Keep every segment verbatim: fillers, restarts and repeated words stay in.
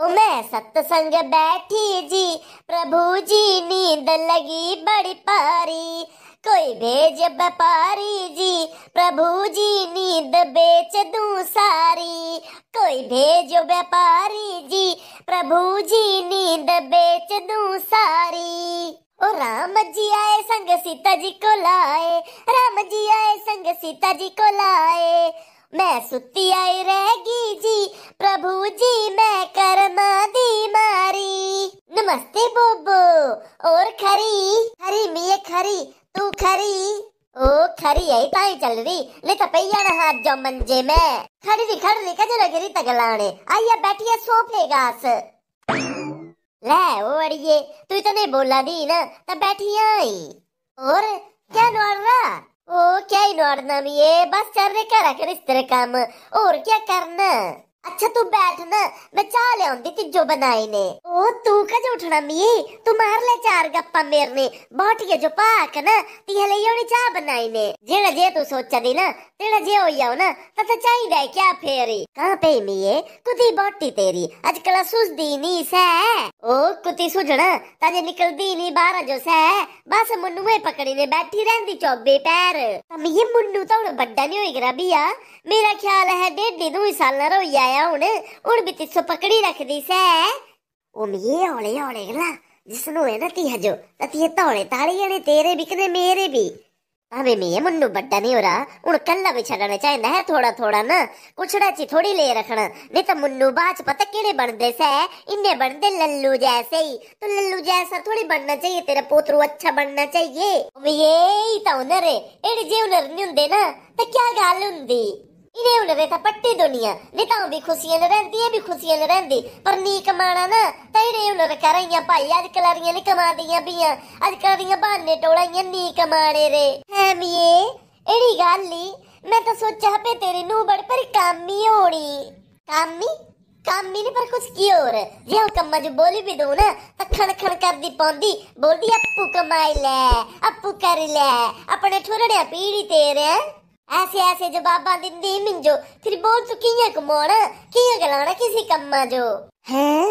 मैं सत्संग बैठी जी प्रभु जी नींद लगी बड़ी पारी, कोई भेज व्यापारी जी प्रभु जी नींद बेच दूं सारी, कोई भेज व्यापारी जी प्रभु जी नींद बेच दूं सारी। ओ राम जी आए संग सीता जी को लाए, राम जी आए संग सीता जी को लाए, मैं सुती आई रहेगी जी प्रभु जी मैं कर्मा दी मारी। नमस्ते बोबो और खरी हरी मिये खरी तू खरी ओ खरी यही ताई चल रही ले तपैया ना हाथ जो मंजे में खड़ी री खड़ी री कजल गिरी तगलाने आइया बैठिया सोफे गास ले ओ अड़िये तू इतने बोला दी ना तब बैठिया आई और क्या नोड़ रहा ओ क्या नोड़ना भी ये बस चल रहे करा कर इस तरह काम और क्या करना। अच्छा तू बैठ ना मैं चाह ले आऊंगी तिजो बनाई ने। ओ तू का जो उठना मी तू मार ले चार गप्पा मेर ने बाटिया जो पाक ना ती हले योनी चाह बनाई ने जेड़ा जे तू सोचा दी ना तेरा जे हो जाओ ना तब तो चाहिए क्या फेरी कहाँ पे मी ये कुती बोटी तेरी आजकल सुस दी नी सह ओ कुती सुझना ताजे निकल दी नी बारह जो सह बस मुन्नुए पकड़ी ने बैठी रहंदी चौबे पैर तम ये मुन्नु तो उन बड्डा नहीं होएगा बिया मेरा ख्याल है डेढ़ दो साल ना रोई आया उन उन भी तिस्सो पकड़ी रख दी सह उम ये औले औले गला जिसनु है ना ती हजो ती तौले ताली ने तेरे बिकने मेरे भी हमें में ये मुन्नु बड्डा नहीं हो रहा उन कल्ला भी छड़ना चाहिए है थोड़ा थोड़ा ना कुछड़ा ची थोड़ी ले रखना नहीं तो मुन्नु बाज पता केड़े बनते से इन्हें बनते लल्लू जैसे ही तो लल्लू जैसा थोड़ी बनना चाहिए तेरा पोतरू अच्छा बनना चाहिए ये तो हुनर है एड़े जे हुनर नहीं हुंदे ना तो क्या गाल हुंदी इन्हें हुनर था पट्टी दुनिया नहीं तो भी खुशियां न रहंदी है भी खुशियां न रहंदी पर नी कमाना ना तेरे हुनर कर रही भाई अजकल नहीं कमा दियां पियां अजकल बहाने टोड़ाइयां नी कमाने रे एड़ी गाली मैं तो सोचा पे तेरी नू बड़ पर कामी होनी कामी कामी नहीं पर कुछ की और ये कम्मा जो बोली भी दो ना तो खण खण कर दी पौंदी बोलती अप्पू कमाई ले अप्पू कर ले अपने ठुरड़िया पीड़ी तेरे ऐसे ऐसे जवाबा दिंदी मिंजो फिर बोल तू कियां कमाना कियां गलाना किसी कम्मा जो हैं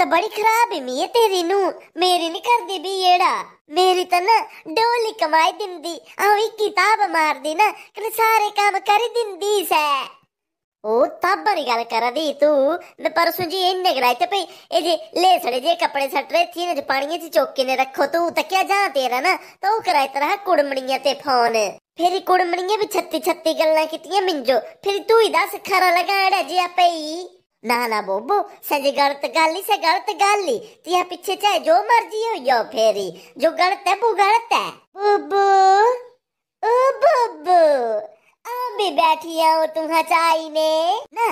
तो बड़ी खराब है मी तेरी नू मेरी नहीं कर दी भी येड़ा मेरी तो ना डोली कमाई दिंदी आवी किताब मार दी ना कि सारे काम करी दिंदी से ओ तब बड़ी गल करा दी तू मैं परसों जी इन्ने कराई ते भाई ए जे ले सड़े जे कपड़े सट रहे थी ना जो पानी जी चौके ने रखो तू तो क्या जा तेरा ना तो कराई तरह कुड़मणिया ते फोन फिर कुड़मणिया भी छत्ती छत्ती गल्ला कीतियां मिंजो फिर तू ही दस खरा लगाड़ा जे आपे ना ना बोबो सजे गलत गाली से गलत गाली तिया पीछे चाहे जो मर्जी हो यो फेरी जो गलत है वो गलत है बोबो ओ बोबो अब भी बैठी आओ तुम्हारा चाई ने ना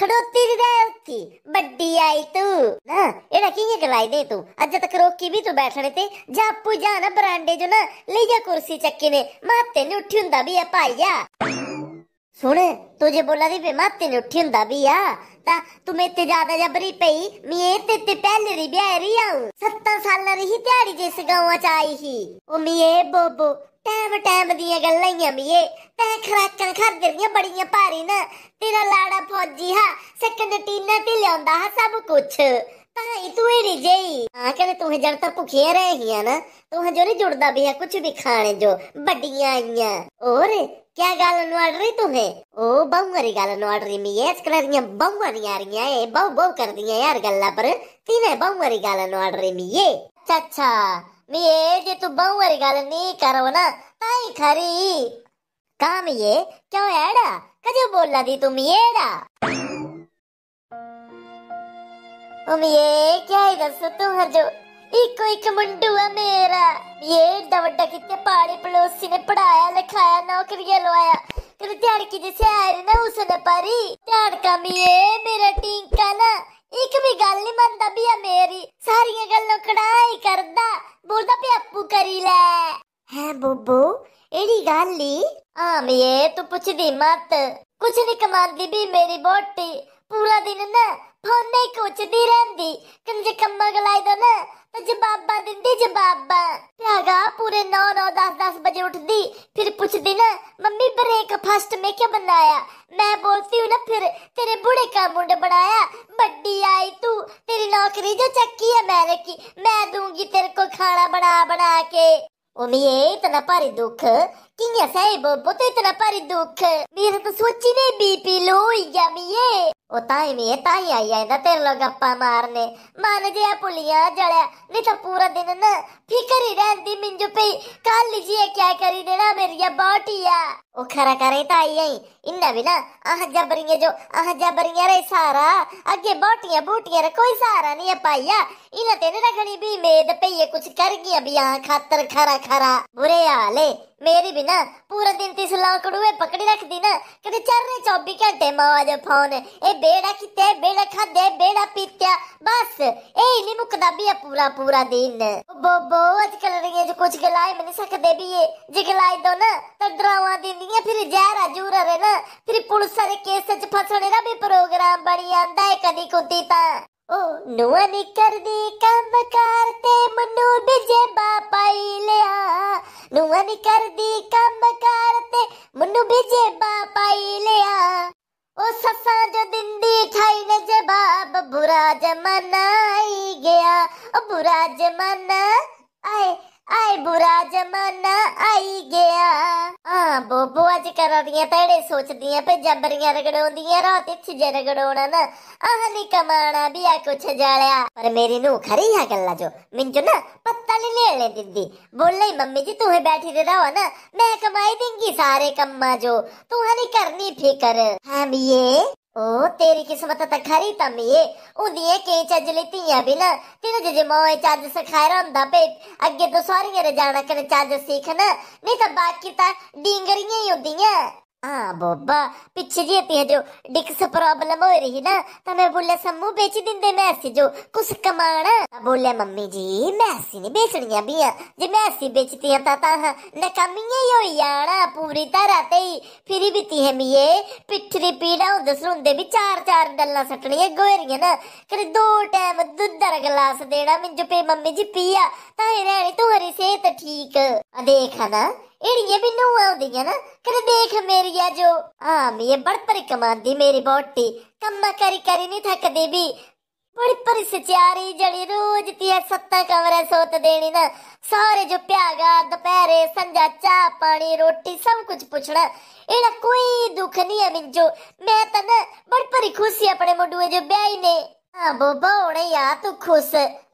खड़ोती रह थी बड्डी आई तू ना एड़ा किए गलाई दे तू अज तक रोकी भी तू बैठने ते जा पू जा ना बरांडे जो ना ले जा कुर्सी चक्की ने माते ने उठी हुंदा भी है भाईया सुन तुझे बोला दी पे माते ने उठी हुंदा भी है तुम्हें ते ज्यादा जबरी पई मैं ते ते पहले री ब्याहरी आऊं सत्ता साल री ही त्यारी जिस गांव च आई ही ओ मिये बोबो टाइम टाइम दियां गल्लां मिये तै खराकां खादे रियां बड़ियां भारी ना तेरा लाड़ा फौजी हा सेकंड टीना ते ल्यांदा हा सब कुछ ताई तू एड़ी जेई हां कने तू जड़ तक भुखे रहियां ना तू जो नहीं जुड़दा भी है कुछ भी खाने जो बड़ियां आईयां और क्या गाल नोड़ रही तू है ओ बहुआ री गाल नोड़ रही मी ये कलर नी बहुआ नी आ रही है बहु बहु कर दिया यार गल्ला पर तीने बहुआ री गाल नोड़ रही मी ये अच्छा अच्छा मी ये जे तू बहुआ री गाल नी करो ना ताई खरी काम ये क्यों एड़ा कजो बोला दी तू मी एड़ा ओ मी ये क्या ही दस तू हर जो इको एक मुंडू है मेरा ये एड्डा वड्डा कितने पाड़े पड़ोसी ने पढ़ाया लिखाया नौकरियां लवाया तेरे ध्याड़की जैसे आए ना उसने पारी ध्याड़का में ये मेरा टिंका ना एक भी गल नहीं मनता भी है मेरी सारी गल्लों कड़ाई करदा बोलदा पे अप्पू करी ले है बोबो एड़ी गाली हां मैं ये तू पूछ दी मत कुछ नहीं कमांदी भी मेरी बोटी पूरा दिन ना फोन नहीं कोचदी रहंदी कंजे कम्मा गलाई दो ना तो जवाबा दिंदी जवाबा प्यागा पूरे नौ नौ दस दस बजे उठदी फिर पूछदी ना मम्मी ब्रेकफास्ट में क्या बनाया मैं बोलती हूँ ना फिर तेरे बूढ़े का मुंड बनाया बड्डी आई तू नौकरी जो चक्की है मैंने की, मैं दूंगी तेरे को खाना बना बना के। उमिये इतना भारी दुख किया सही बोबो, तो इतना भारी दुख मेरे तो सोची नहीं बीपी लो या मिये। ओ ताई मिये ताई आई आंदा तेरे लोग गप्पा मारने, मन जे पुलिया जड़या नहीं तो पूरा दिन ना फिकर ही रहती मिंजो पे काल लीजिए क्या करी देना मेरी बाटिया। ओ खरा करे ताई आई इन्ना भी ना आह जबरिया जो आह जबरिया रे सारा अगे बाटिया बूटिया रे कोई सहारा नहीं है पाइया, इन्हें तेने रखनी भी मेद पे ये कुछ कर गया भी यहाँ खातर खरा खरा बुरे हाल है मेरी भी ना। पूरा दिन तीस लाकड़ूए पकड़ी रख दी ना कभी चरने चौबीस घंटे मौज फोन ए बेड़ा किते बेड़ा खादे बेड़ा पीत्या बस ए नहीं मुकदा भी पूरा पूरा दिन। बोबो आजकल रिये जो कुछ गलाए मैंने सकदे भी ये जे गलाए दो ना तो डरावा दिंदी फिर जहरा जूरा रे ना फिर पुलिस रे केस च फसने दा भी प्रोग्राम बनी आंदा है कदी कुती ता। ओ नुआ नी कर दी काम करते मनु बिजे बापाई ले आ नुआ नी कर दी काम करते मनु बिजे बापाई ले आ। ओ ससा जो दिंदी ठाई ने जवाब बुरा जमाना आई गया ओ बुरा जमाना आए आए बुरा जमाना आई गया। हां बोबो आज कर रही तेड़े सोचदी पे जबरिया रगड़ोंदियां रात छिजे रगड़ोना ना आह नहीं कमाना भी आ कुछ जालिया। पर मेरी नू खरी है गल्ला जो मिंजो ना पत्ता ले ले ले दिंदी बोले मम्मी जी तू ही बैठी रहो ना मैं कमाई देंगी सारे कम्मा जो तू हनी करनी फिकर है मिये। ओ तेरी किस्मत तो खरी तमिये उदिए के चज लेती है बिना तेरे जे जे मोए चज सिखाए रंदा पे अगे तो सारी रे जाना कने चज सीखना नहीं तो बाकी ता डींगरियां ही होंदियां। हां बोबा पिछे जी ती जो डिक्स प्रॉब्लम हो रही ना तो मैं बोले सम्मू बेच दिंदे मैसी जो कुछ कमाना, बोले मम्मी जी मैसी नहीं बेचनिया भी है जे मैसी बेचती ता ता नकामियां ही होई आना पूरी तरह ते ही फिर भी ती है मिये पिठरी पीड़ा होंदे सरुंदे भी चार चार डल्ला सटनियां गोरियां ना करे दो टाइम दूध दा गिलास देना मिंजो पे मम्मी जी पिया ताई रहनी तुम्हारी सेहत ठीक देखा ना एड़िये भी नूं आउंदियां ना करे देख मेरी आ जो हां मैं बड़ परी कमांदी मेरी बोटी कम्मा करी करी नहीं थकदी भी बड़ी परी सचारी जड़ी रोज तिया सत्ता कमरे सोत देनी ना सारे जो प्यागा दोपहरे संजा चा पानी रोटी सब कुछ पूछना एड़ा कोई दुख नहीं है मिंजो मैं तो ना बड़ परी खुशी अपने मुडुए जो ब्याई ने। हां बोबो ओड़िया तू खुश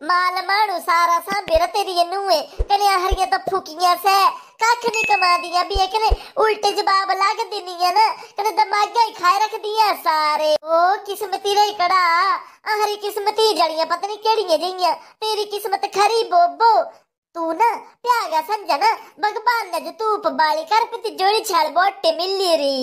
माल मानू सारा सांभेरा तेरी नूए कने हरिया तो फुकियां से कख नहीं कमादियां भी कने उल्टे जवाब लग दिनियां ना कने दिमागा ही खाए रख दिया सारे। ओ किस्मती रे कड़ा आहरी किस्मती जड़ियां पता नहीं केड़ियां जइयां तेरी किस्मत खरी बोबो तू ना प्यागा समझ ना भगवान ने जो तूप बाली कर पति जोड़ी छाल बोटे मिली री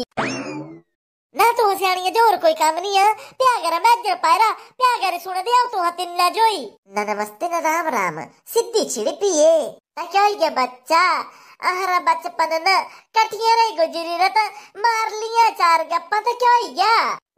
ना तू सियाणी जो और कोई काम नहीं है प्यागरा मैजर पायरा प्यागरे सुन दे तू हतिन ना जोई ना नमस्ते ना राम राम सिद्धि छिड़ी पिए ता क्या ही गया बच्चा आहरा बचपन ना कठिया रही गुजरी रत मार लिया चार गप्पा ता क्या ही गया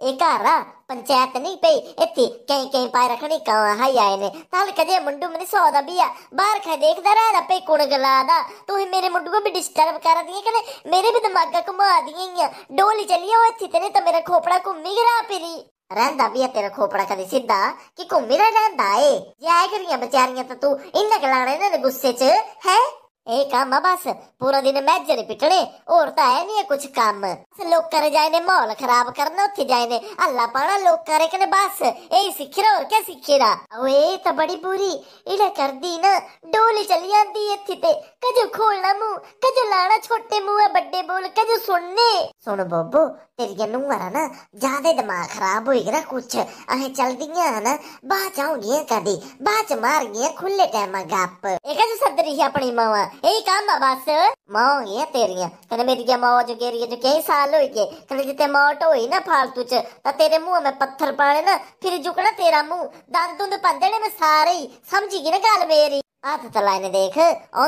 एकारा पंचायत नहीं पे इतनी कहीं कहीं पाए रखनी कहां हाई आए ने ताल कदे मुंडू मने सौदा बिया बाहर खा देखदा रह ना पे कुण गलादा तू ही मेरे मुंडू को भी डिस्टर्ब कर दिए कने मेरे भी दिमाग का घुमा दिए डोली चलिया ओ इथे ने तो मेरा खोपड़ा घुमी गरा पेरी रहंदा भी तेरा खोपड़ा कदे सीधा कि घुमी रहंदा ए जाय करियां बेचारियां तो तू इन्ना गलाने ने गुस्से च है ए काम बस पूरा दिन मैजरे पिटने और ता है नहीं कुछ काम लोग करे जाए ने माहौल खराब करना उठे जाए ने अल्लाह पाना लोग करे कने बस यही सीखे और क्या सीखे रा ओए तो बड़ी बुरी इले कर दी ना डोली चली आंदी इथे ते कजो खोलना मुंह कजो लाना छोटे मुंह बड़े बोल कजो सुनने सुन बोबो तेरिया नूंह ना ज्यादा दिमाग खराब होई गया कुछ अहे चलदियां ना बाच आउंदियां कदी बाच मार गया खुले टाइम गप ए कजो सदरी अपनी मावा यही काम बस मां ये तेरिया कने मेरी मां जो गेरी जो कई साल होई गए कने जिते मौत होई ना फालतू च ता तेरे मुंह में पत्थर पाने ना फिर जुकड़ा तेरा मुंह दंद दुंद पंजड़े में सारे ही समझी गई ना गल मेरी हाथ तलाने देख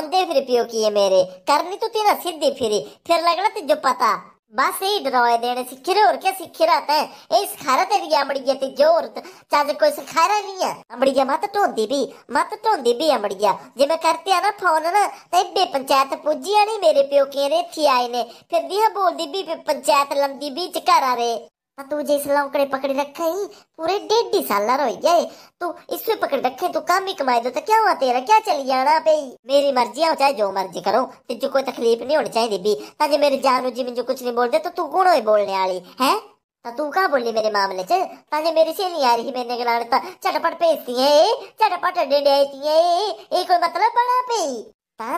औंदे फिर पियो किए मेरे करनी तू तेरा सीधी फिरी फिर लगना तुझे पता बस यही डराए देने सीखे और क्या सीखे रहता है यही सिखा रहा तेरी अमड़िया ते जो और चाचा कोई सिखा रहा नहीं है अमड़िया मत ढोंदी भी मत ढोंदी भी अमड़िया जे मैं करती ना फोन ना ते पंचायत पुजी आनी मेरे प्यो के रेथी आए ने फिर दिया बोलदी भी पंचायत लंदी भी चकारा रे तू जैसे लौकड़े पकड़े रखे ही पूरे डेढ़ डी साल रोई गए। तू इसमें पकड़ रखे तू काम ही कमाए दो तो क्या हुआ तेरा, क्या चली जाना पे, मेरी मर्जी हो चाहे जो मर्जी करो, तुझे कोई तकलीफ नहीं होनी चाहिए भी। ताजे मेरे जानू जी मुझे कुछ नहीं बोल दे तो तू कौन बोलने वाली है, तू कहा बोली मेरे मामले चे। ताजे मेरी सहेली आ रही मैंने गलाड़ता चटपट भेजती है, चटपट डेढ़ ये कोई मतलब बना पे।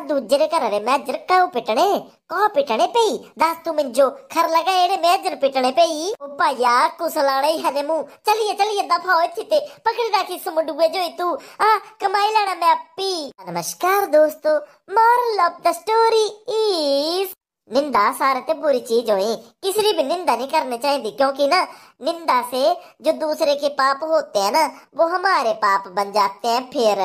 दूजे रे घर मेजर कहो पिटने, कहो पिटने पे दस तू मिंजो खर लगा एड़े मेजर पिटने पे ओ भाया कुसलाने ही हरे मुंह। चलिए चलिए दफा हो इत्थे पकड़ राखी समुडुए जो तू आ कमाई लेना मैं अपी। नमस्कार दोस्तों, moral of the story is निंदा सारे ते बुरी चीज होए, किसी भी निंदा नहीं करनी चाहिए क्योंकि ना निंदा से जो दूसरे के पाप होते हैं ना वो हमारे पाप बन जाते हैं। फिर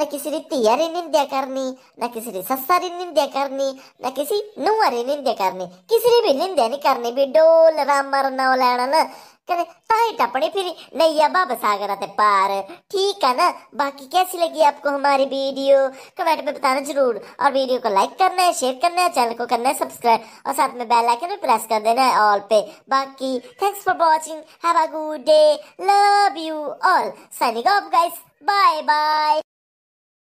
न किसी तिया री निंदा करनी, न किसी सस्सा री निंदा करनी, न किसी नुआ री निंदा करनी, किसी भी निंदा नहीं करनी भी। डोल रामर नौ लैना ना करे ताई टपड़ी फिर नैया बाबा सागर ते पार, ठीक है ना। बाकी कैसी लगी आपको हमारी वीडियो कमेंट में बताना जरूर, और वीडियो को लाइक करना है, शेयर करना है, चैनल को करना है सब्सक्राइब, और साथ में बेल आइकन भी प्रेस कर देना है ऑल पे। बाकी thanks for watching, have a good day, love you all, signing off guys, bye bye।